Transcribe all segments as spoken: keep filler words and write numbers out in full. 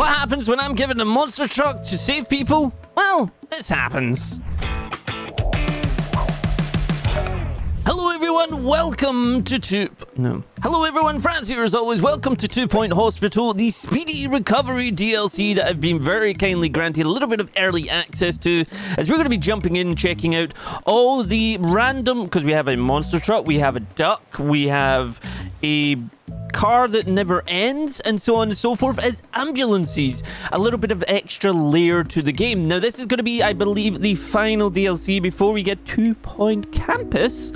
What happens when I'm given a monster truck to save people? Well, this happens. Hello everyone, welcome to Two... No. Hello everyone, Frazzz here as always. Welcome to Two Point Hospital, the speedy recovery D L C that I've been very kindly granted a little bit of early access to, as we're going to be jumping in and checking out all the random... Because we have a monster truck, we have a duck, we have a... car that never ends, and so on and so forth, as ambulances. A little bit of extra layer to the game. Now, this is going to be, I believe, the final D L C before we get Two Point Campus.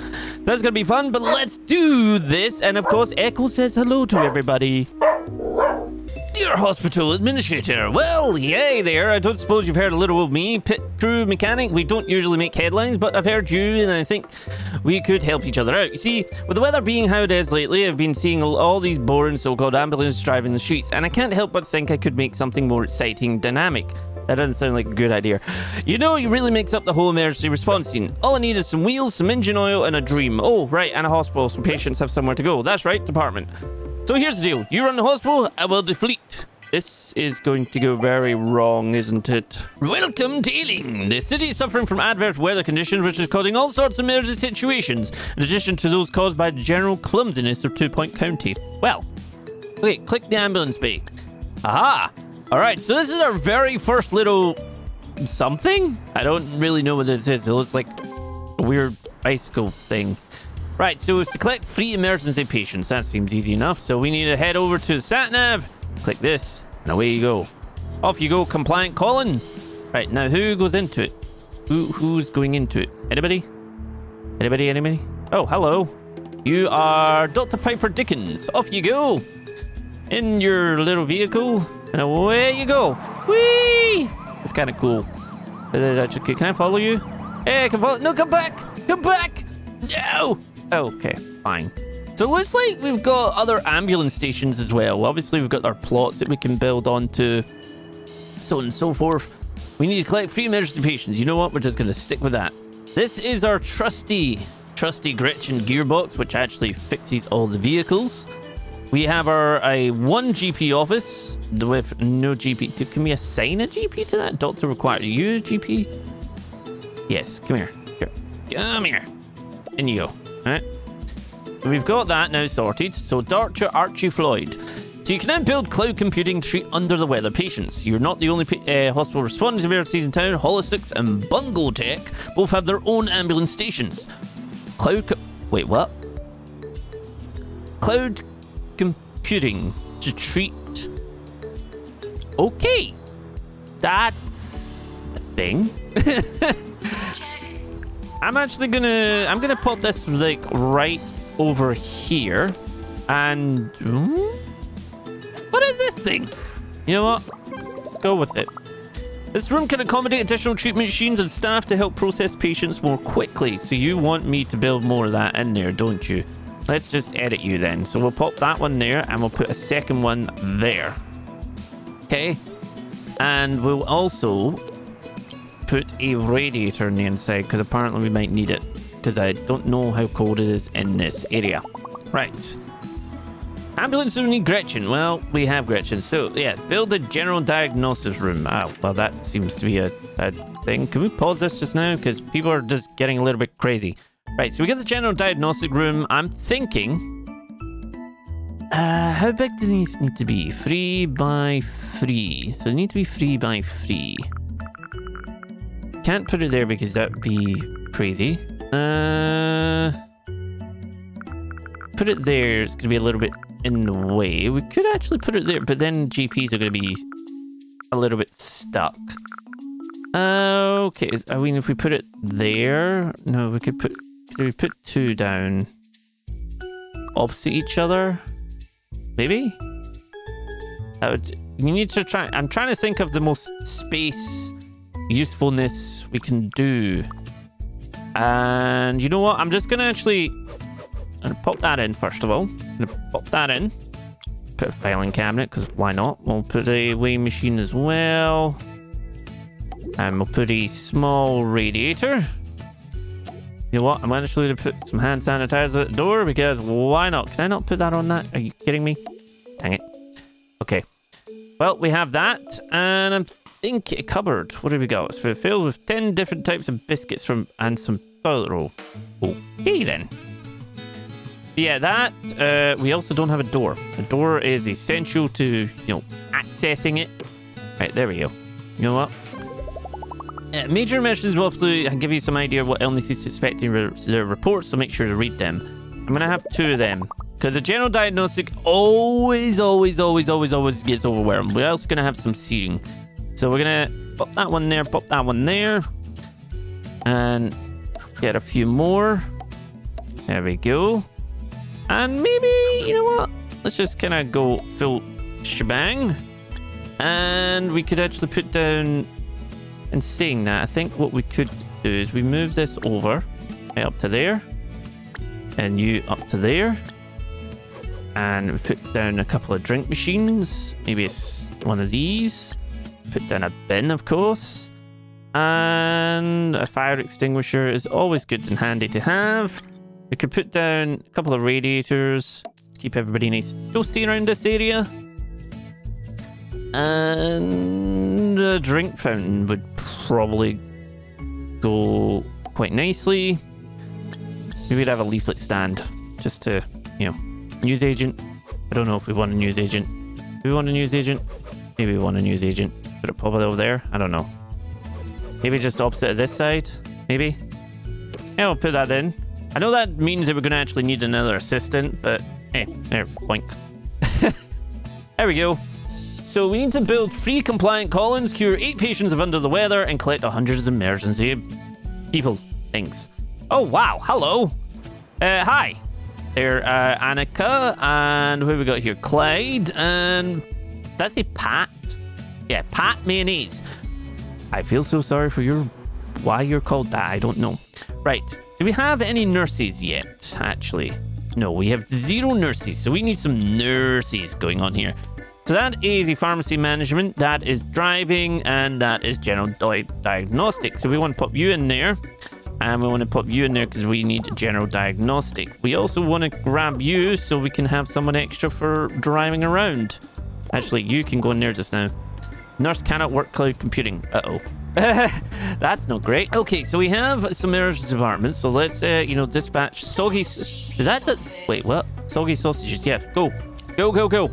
That's going to be fun, but let's do this. And, of course, Echo says hello to everybody. Dear Hospital Administrator, well, yay there. I don't suppose you've heard a little of me. Pit crew mechanic, we don't usually make headlines, but I've heard you, and I think we could help each other out. You see, with the weather being how it is lately, I've been seeing all these boring so-called ambulances driving the streets, and I can't help but think I could make something more exciting, dynamic. That doesn't sound like a good idea. You know, it really makes up the whole emergency response scene. All I need is some wheels, some engine oil, and a dream. Oh, right, and a hospital, so patients have somewhere to go. That's right, department. So here's the deal. You run the hospital, I will deflect. This is going to go very wrong, isn't it? Welcome to Ealing. The city is suffering from adverse weather conditions, which is causing all sorts of emergency situations, in addition to those caused by the general clumsiness of Two Point County. Well, wait, click the ambulance bay. Aha! All right, so this is our very first little something? I don't really know what this is. It looks like a weird bicycle thing. Right, so we have to collect free emergency patients. That seems easy enough. So we need to head over to the sat-nav. Click this, and away you go. Off you go, compliant Colin. Right, now who goes into it? Who Who's going into it? Anybody? Anybody, anybody? Oh, hello. You are Doctor Piper Dickens. Off you go. In your little vehicle, and away you go. Whee! That's kind of cool. Actually, can I follow you? Hey, I can follow... No, come back! Come back! No! Okay, fine. So it looks like we've got other ambulance stations as well. Obviously, we've got our plots that we can build onto, so on and so forth. We need to collect free emergency patients. You know what? We're just going to stick with that. This is our trusty, trusty Gretchen Gearbox, which actually fixes all the vehicles. We have our a one G P office with no G P. Can we assign a G P to that? Doctor required. Are you a G P? Yes, come here. Here. Come here. In you go. All right. We've got that now sorted. So, Doctor Archie Floyd. So, you can then build cloud computing to treat under-the-weather patients. You're not the only uh, hospital responding to emergencies in town. Holosix and Bungo Tech both have their own ambulance stations. Cloud... Co Wait, what? Cloud computing to treat... Okay. That's... a thing. I'm actually gonna... I'm gonna pop this, like, right... over here and hmm? What is this thing? You know what, let's go with it. This room can accommodate additional treatment machines and staff to help process patients more quickly. So you want me to build more of that in there, don't you? Let's just edit you then. So we'll pop that one there and we'll put a second one there. Okay, and we'll also put a radiator in the inside because apparently we might need it, because I don't know how cold it is in this area. Right. Ambulance room need Gretchen. Well, we have Gretchen. So, yeah, build a general diagnosis room. Oh, well, that seems to be a, a thing. Can we pause this just now? Because people are just getting a little bit crazy. Right, so we got the general diagnostic room. I'm thinking... Uh, how big do these need to be? Three by three. So they need to be three by three. Can't put it there because that would be crazy. Uh, put it there. It's gonna be a little bit in the way. We could actually put it there, but then G Ps are gonna be a little bit stuck. Uh, okay, I mean, if we put it there, no, we could put. Could we put two down opposite each other? Maybe. That would. You need to try. I'm trying to think of the most space usefulness we can do. And you know what? I'm just going to actually I'm gonna pop that in, first of all. I'm going to pop that in. Put a filing cabinet, because why not? We'll put a weighing machine as well. And we'll put a small radiator. You know what? I'm actually going to put some hand sanitizer at the door, because why not? Can I not put that on that? Are you kidding me? Dang it. Okay. Well, we have that, and I think a cupboard. What do we got? So we're filled with ten different types of biscuits from and some toilet roll. Okay, then. Yeah, that, uh, we also don't have a door. A door is essential to, you know, accessing it. Right, there we go. You know what? Uh, major emissions will hopefully give you some idea of what illnesses suspected in their reports, so make sure to read them. I'm going to have two of them, because a general diagnostic always, always, always, always, always gets overwhelmed. We're also going to have some seating. So we're going to pop that one there, pop that one there, and get a few more. There we go. And maybe, you know what? Let's just kind of go full shebang. And we could actually put down... And seeing that, I think what we could do is we move this over right up to there, and you up to there, and we put down a couple of drink machines, maybe it's one of these, put down a bin of course, and a fire extinguisher is always good and handy to have. We could put down a couple of radiators, keep everybody nice and toasty around this area. And a drink fountain would probably go quite nicely. Maybe we'd have a leaflet stand just to, you know, newsagent. I don't know if we want a newsagent. Do we want a newsagent? Maybe we want a newsagent. Put it probably over there. I don't know. Maybe just opposite of this side. Maybe. Yeah, we'll put that in. I know that means that we're going to actually need another assistant, but hey, there, boink. There we go. So we need to build three compliant columns, cure eight patients of under the weather, and collect hundreds of emergency people things. Oh wow! Hello. Uh, hi. There, uh, Annika, and who have we got here? Clyde, and that's a Pat. Yeah, Pat Mayonnaise. I feel so sorry for your why you're called that. I don't know. Right? Do we have any nurses yet? Actually, no. We have zero nurses, so we need some nurses going on here. So that is the pharmacy management, that is driving, and that is general di diagnostic. So we want to pop you in there, and we want to pop you in there because we need general diagnostic. We also want to grab you so we can have someone extra for driving around. Actually, you can go in there just now. Nurse cannot work cloud computing. Uh-oh. That's not great. Okay, so we have some emergency departments. So let's, uh, you know, dispatch soggy... Is that the... Wait, what? Soggy sausages. Yeah, go. Go, go, go.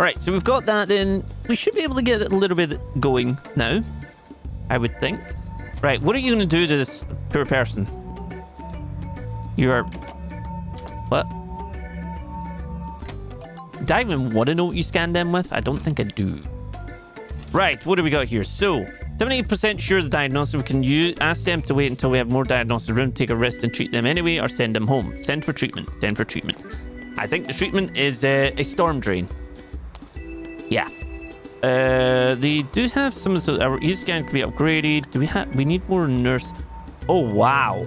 Alright, so we've got that in. We should be able to get it a little bit going now, I would think. Right, what are you going to do to this poor person? You are... What? Do I even want to know what you scanned in with? I don't think I do. Right, what do we got here? So, seventy-eight percent sure the diagnostic we can use. Ask them to wait until we have more diagnostic room, take a rest and treat them anyway, or send them home. Send for treatment. Send for treatment. I think the treatment is uh, a storm drain. Yeah, uh, they do have some of the, our e-scan can be upgraded. Do we have, we need more nurse. Oh, wow.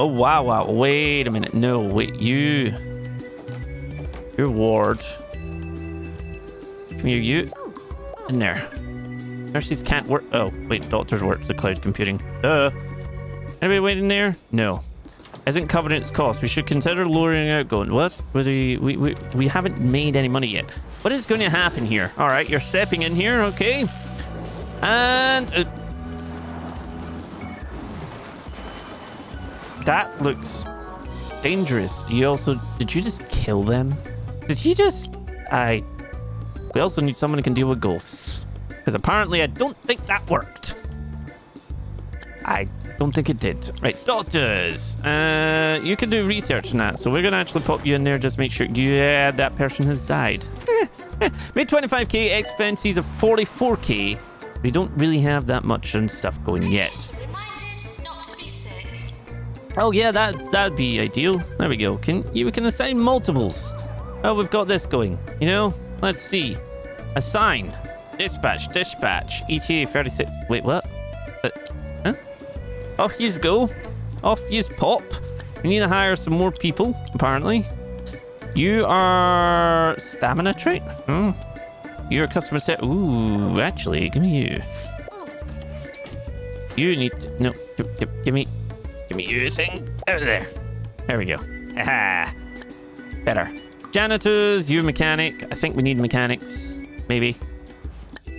Oh, wow, wow. Wait a minute. No, wait, you. Your ward. Come here, you. In there. Nurses can't work. Oh, wait, doctors work the cloud computing. Uh, anybody waiting there? No. Isn't covering its cost. We should consider lowering outgoing. What? We, we, we, we haven't made any money yet. What is going to happen here? All right, you're stepping in here. Okay. And... Uh, that looks dangerous. You also... Did you just kill them? Did you just... I... We also need someone who can deal with ghosts. Because apparently I don't think that worked. I... Don't think it did. Right, doctors. Uh, you can do research on that. So we're going to actually pop you in there. Just make sure, yeah, that person has died. Made twenty-five K, expenses of forty-four K. We don't really have that much and stuff going yet. Not to be sick. Oh, yeah, that, that'd be ideal. There we go. Can you, we can assign multiples. Oh, we've got this going. You know, let's see. Assign. Dispatch, dispatch. E T A thirty-six. Wait, what? Uh, huh? Off yous go. Off yous pop. We need to hire some more people, apparently. You are... Stamina trait? Hmm. You're a customer set... Ooh, actually, give me you. You need to... No, give, give me... Give me you thing. Out of there. There we go. Haha. Better. Janitors, you mechanic. I think we need mechanics. Maybe.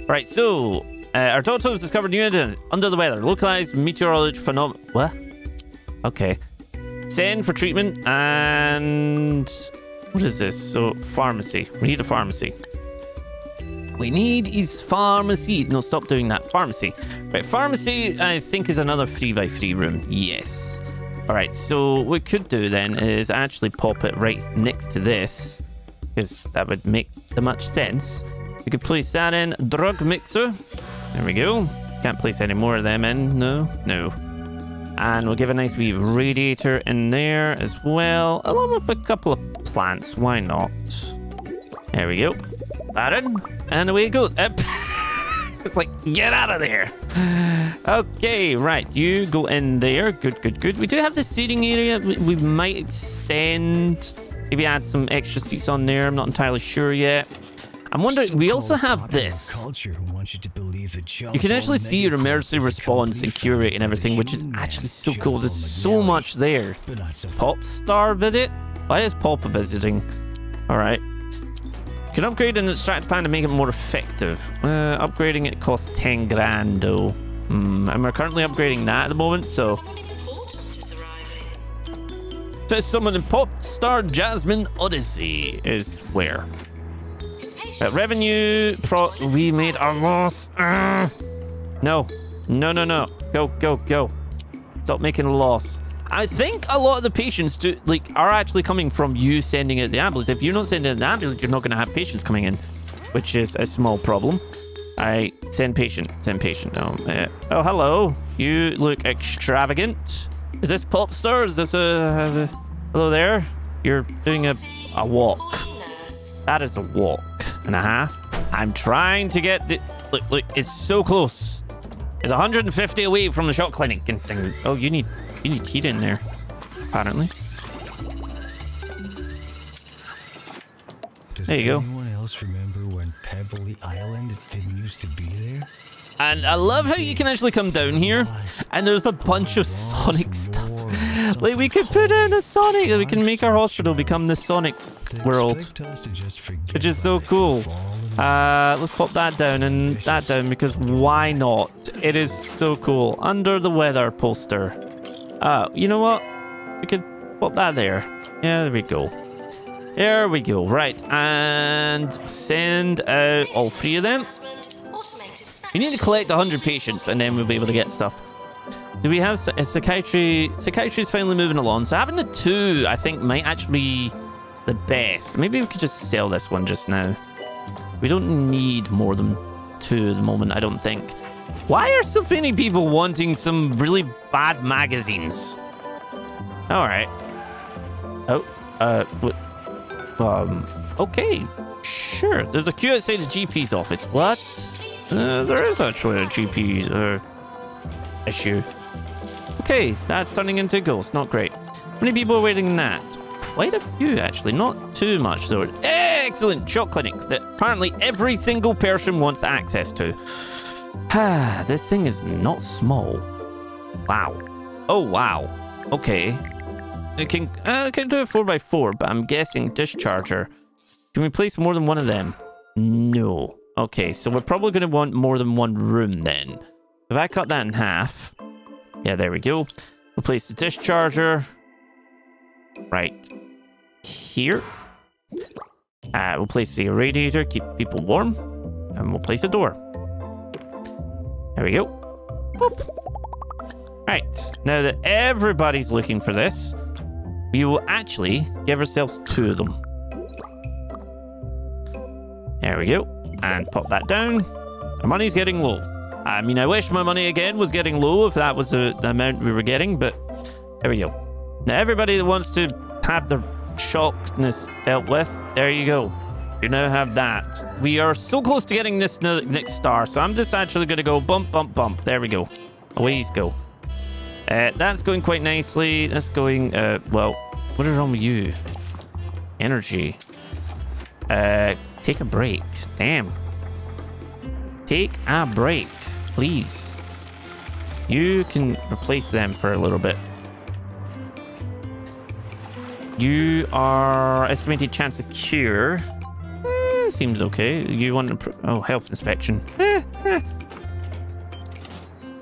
Right, so uh, our doctor has discovered new incident under the weather. Localized meteorological phenomenon. What? Okay. Send for treatment and... What is this? So, pharmacy. We need a pharmacy. We need is pharmacy. No, stop doing that. Pharmacy. Right, pharmacy, I think, is another three by three room. Yes. Alright, so what we could do then is actually pop it right next to this, because that would make the much sense. We could place that in. Drug mixer. There we go. Can't place any more of them in. No. No. And we'll give a nice wee radiator in there as well, along with a couple of plants. Why not? There we go. That in. And away it goes. Up. It's like, get out of there. Okay, right. You go in there. Good, good, good. We do have the seating area. We, we might extend. Maybe add some extra seats on there. I'm not entirely sure yet. I'm wondering, we also have this. You can actually see your emergency response and cure rate and everything, which is actually so cool. There's so much there. Pop star visit? Why is Pop visiting? Alright. You can upgrade an extract pan to make it more effective. Uh, upgrading it costs ten grand though. Mm, and we're currently upgrading that at the moment, so... There's someone in Pop Star Jasmine Odyssey is where? Uh, revenue pro... We made a loss. Uh, no. No, no, no. Go, go, go. Stop making a loss. I think a lot of the patients do, like, are actually coming from you sending out the ambulance. If you're not sending out the ambulance, you're not going to have patients coming in, which is a small problem. I send patient. Send patient. No. Uh, oh, hello. You look extravagant. Is this Pop Star? Is this a... Uh, hello there. You're doing a, a walk. That is a walk and a half. I'm trying to get the... Look, look, it's so close. It's one hundred fifty away from the shot clinic. And things. Oh, you need... You need heat in there, apparently. Does there you go. Anyone else remember when Pebbly Island didn't used to be there? And I love how you can actually come down here, and there's a bunch of Sonic stuff. Like, we could put in a Sonic, and we can make our hospital become the Sonic world, which is so cool. Uh, let's pop that down and that down, because why not? It is so cool. Under the weather poster. Uh, you know what? We could pop that there. Yeah, there we go. There we go. Right, and send out all three of them. We need to collect one hundred patients, and then we'll be able to get stuff. Do we have a psychiatry? Psychiatry is finally moving along, so having the two, I think, might actually be the best. Maybe we could just sell this one just now. We don't need more than two at the moment, I don't think. Why are so many people wanting some really bad magazines? Alright. Oh, uh, what? Um, okay. Sure. There's a queue outside the G P's office. What? Uh, there is actually a G P uh, issue. Okay, that's turning into ghosts. Not great. How many people are waiting that? Quite a few, actually. Not too much, though. Excellent! Shot clinic that apparently every single person wants access to. Ah, this thing is not small. Wow. Oh, wow. Okay. It can, uh, it can do a four by four, but I'm guessing discharger. Can we place more than one of them? No. Okay, so we're probably going to want more than one room then. If I cut that in half... Yeah, there we go. We'll place the discharger right here. Uh, we'll place the radiator, keep people warm. And we'll place a door. There we go. Boop. Right. Now that everybody's looking for this, we will actually give ourselves two of them. There we go. And pop that down. Our money's getting low. I mean, I wish my money again was getting low if that was the, the amount we were getting, but there we go. Now, everybody that wants to have their shockness dealt with, there you go. You now have that. We are so close to getting this next star, so I'm just actually going to go bump, bump, bump. There we go. Away you go. Uh, that's going quite nicely. That's going, uh, well, what is wrong with you? Energy. Uh, take a break. Damn. Take a break, please. You can replace them for a little bit. You are estimated chance of cure. seems okay. You want to... Oh, health inspection. Eh, eh.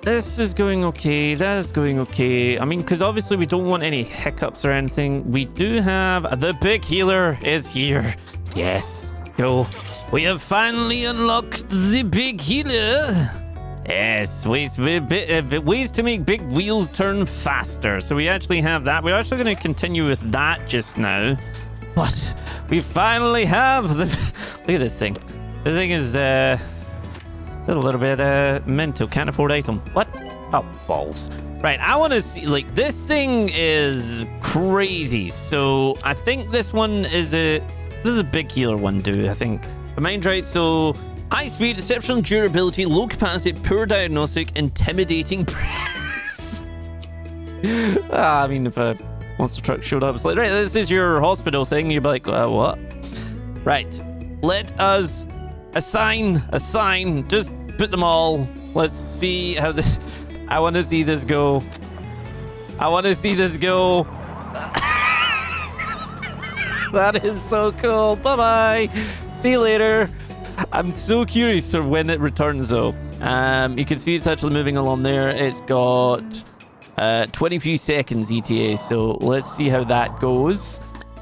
This is going okay. That is going okay. I mean, because obviously we don't want any hiccups or anything. We do have... The Big Healer is here. Yes. Go. We have finally unlocked the Big Healer. Yes. Ways, ways to make big wheels turn faster. So we actually have that. We're actually going to continue with that just now. But we finally have the... Look at this thing. This thing is... Uh, A little bit uh, mental. Can't afford item. What? Oh, balls. Right, I want to see... Like, this thing is crazy. So, I think this one is a... This is a Big Healer one, dude, I think. If I mind right, so... High speed, exceptional durability, low capacity, poor diagnostic, intimidating press. ah, I mean, if a monster truck showed up, it's like, right, this is your hospital thing. You'd be like, uh, what? Right. Let us... Assign, assign, just put them all. Let's see how this... I want to see this go. I want to see this go. That is so cool. Bye-bye. See you later. I'm so curious for when it returns, though. Um, you can see it's actually moving along there. It's got uh, twenty-three seconds E T A, so let's see how that goes.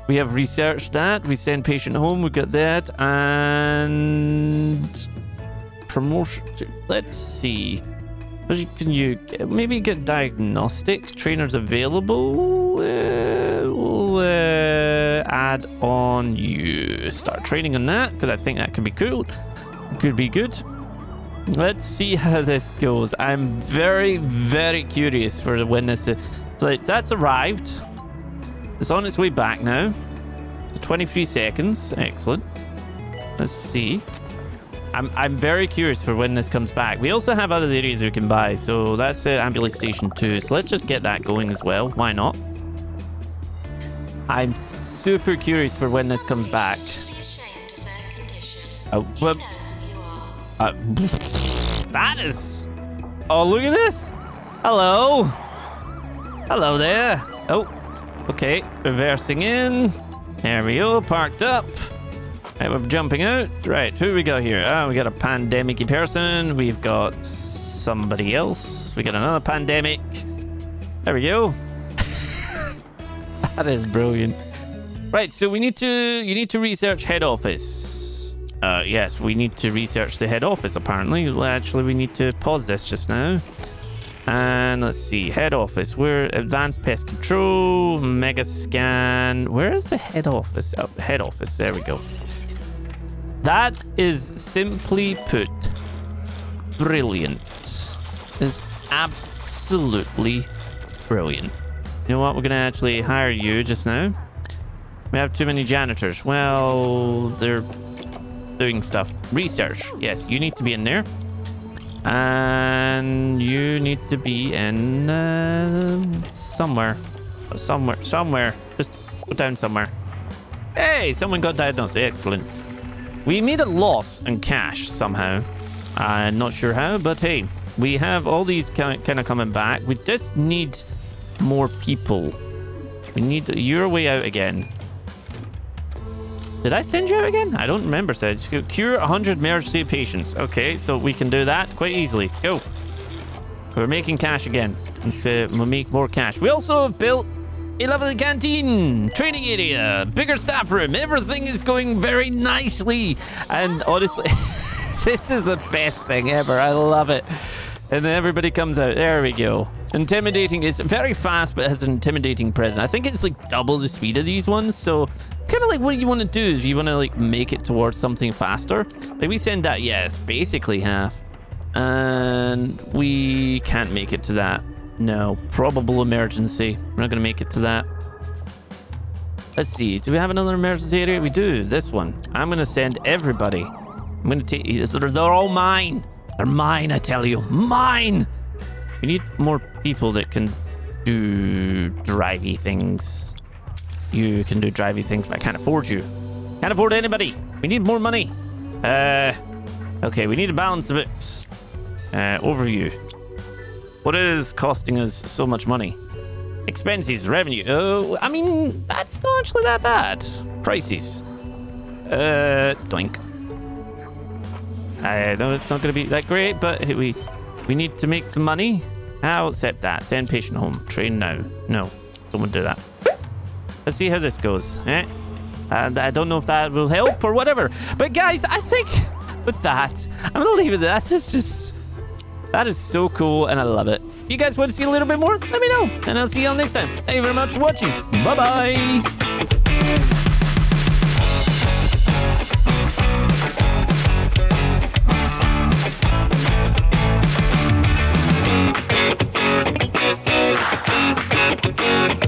We have researched that. We send patient home. We get that. And... Promotion. Let's see. Can you... Get? Maybe get diagnostic. Trainers available. Uh, we'll uh, add on you. Start training on that. Because I think that could be cool. Could be good. Let's see how this goes. I'm very, very curious for when this is... So that's arrived. It's on its way back now. twenty-three seconds. Excellent. Let's see. I'm, I'm very curious for when this comes back. We also have other areas we can buy. So that's uh, ambulance station two. So let's just get that going as well. Why not? I'm super curious for when this comes back. Oh, well, uh, that is... Oh, look at this. Hello. Hello there. Oh. Okay, reversing in. There we go, parked up. Right, we're jumping out. Right, who we got here? Oh, we got a pandemic-y person. We've got somebody else. We got another pandemic. There we go. That is brilliant. Right, so we need to... You need to research head office. Uh, yes, we need to research the head office, apparently. Well, actually, we need to pause this just now. And let's see, head office. We're advanced pest control, mega scan. Where is the head office? Oh, head office. There we go. That is simply put brilliant. It's absolutely brilliant. You know what? We're going to actually hire you just now. We have too many janitors. Well, they're doing stuff. Research. Yes, you need to be in there. And you need to be in uh, somewhere, somewhere, somewhere. Just go down somewhere. Hey, someone got diagnosed. Excellent. We made a loss in cash somehow. I'm not sure how, but hey, we have all these kind of coming back. We just need more people. We need your way out again. Did I send you out again? I don't remember. Said cure one hundred emergency patients. Okay, so we can do that quite easily. Go. We're making cash again. Let's uh, we'll make more cash. We also built a lovely canteen, training area, bigger staff room. Everything is going very nicely. And honestly, this is the best thing ever. I love it. And then everybody comes out. There we go. Intimidating. It's very fast, but it has an intimidating presence. I think it's like double the speed of these ones. So kind of like what you want to do is you want to like make it towards something faster. Like we send that. Yeah, it's basically half. And we can't make it to that. No. Probable emergency. We're not going to make it to that. Let's see. Do we have another emergency area? We do. This one. I'm going to send everybody. I'm going to take these. They're all mine. They're mine, I tell you. Mine! We need more people that can do drivey things. You can do drivey things, but I can't afford you. Can't afford anybody. We need more money. Uh, okay, we need to balance the books. Uh, overview. What is costing us so much money? Expenses, revenue. Oh, I mean, that's not actually that bad. Prices. Uh, doink. I know it's not going to be that great, but we we need to make some money. I'll accept that. Send patient home. Train now. No, don't do that. Let's see how this goes. Eh? And I don't know if that will help or whatever. But guys, I think with that, I'm going to leave it there. That's just, just... That is so cool, and I love it. If you guys want to see a little bit more, let me know. And I'll see y'all next time. Thank you very much for watching. Bye-bye. We'll be right back.